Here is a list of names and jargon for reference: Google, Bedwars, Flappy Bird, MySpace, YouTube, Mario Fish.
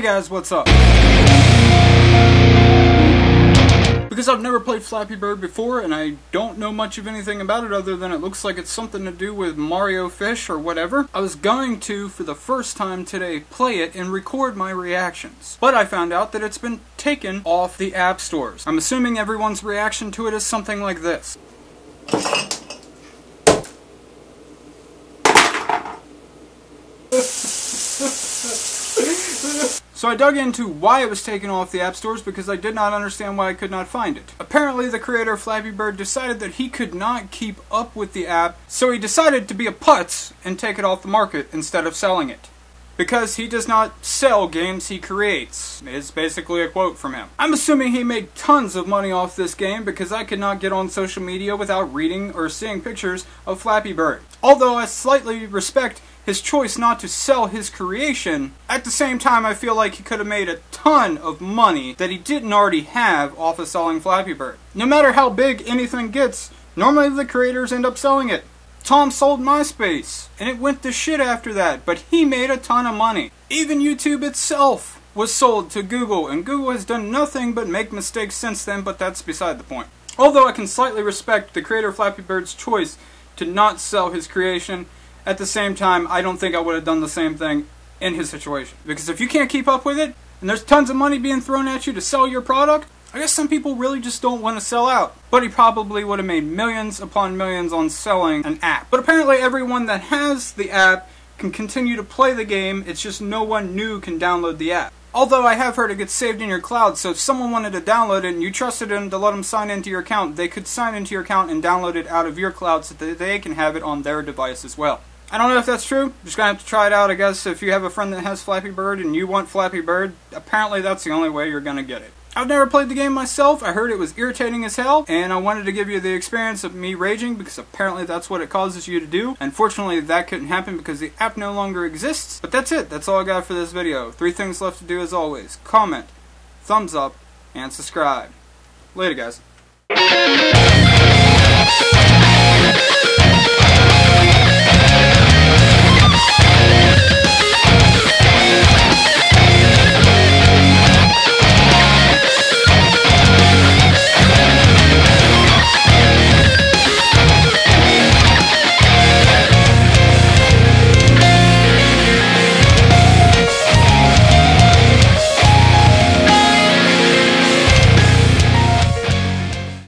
Hey guys, what's up? Because I've never played Flappy Bird before and I don't know much of anything about it other than it looks like it's something to do with Mario Fish or whatever, I was going to, for the first time today, play it and record my reactions. But I found out that it's been taken off the app stores. I'm assuming everyone's reaction to it is something like this. So I dug into why it was taken off the app stores because I did not understand why I could not find it. Apparently the creator of Flappy Bird decided that he could not keep up with the app, so he decided to be a putz and take it off the market instead of selling it. Because he does not sell games he creates, is basically a quote from him. I'm assuming he made tons of money off this game because I could not get on social media without reading or seeing pictures of Flappy Bird. Although I slightly respect his choice not to sell his creation, at the same time I feel like he could have made a ton of money that he didn't already have off of selling Flappy Bird. No matter how big anything gets, normally the creators end up selling it. Tom sold MySpace, and it went to shit after that, but he made a ton of money. Even YouTube itself was sold to Google, and Google has done nothing but make mistakes since then, but that's beside the point. Although I can slightly respect the creator of Flappy Bird's choice to not sell his creation, at the same time, I don't think I would have done the same thing in his situation. Because if you can't keep up with it, and there's tons of money being thrown at you to sell your product, I guess some people really just don't want to sell out. But he probably would have made millions upon millions on selling an app. But apparently everyone that has the app can continue to play the game, it's just no one new can download the app. Although I have heard it gets saved in your cloud, so if someone wanted to download it and you trusted them to let them sign into your account, they could sign into your account and download it out of your cloud so that they can have it on their device as well. I don't know if that's true, just gonna have to try it out, I guess. If you have a friend that has Flappy Bird and you want Flappy Bird, apparently that's the only way you're gonna get it. I've never played the game myself, I heard it was irritating as hell, and I wanted to give you the experience of me raging, because apparently that's what it causes you to do. Unfortunately, that couldn't happen because the app no longer exists, but that's it, that's all I got for this video. 3 things left to do as always: comment, thumbs up, and subscribe. Later, guys.